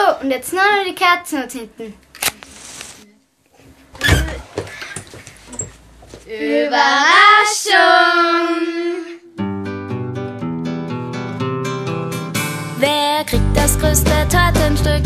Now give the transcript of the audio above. So, und jetzt nur noch die Kerzen und hinten. Überraschung! Wer kriegt das größte Tortenstück?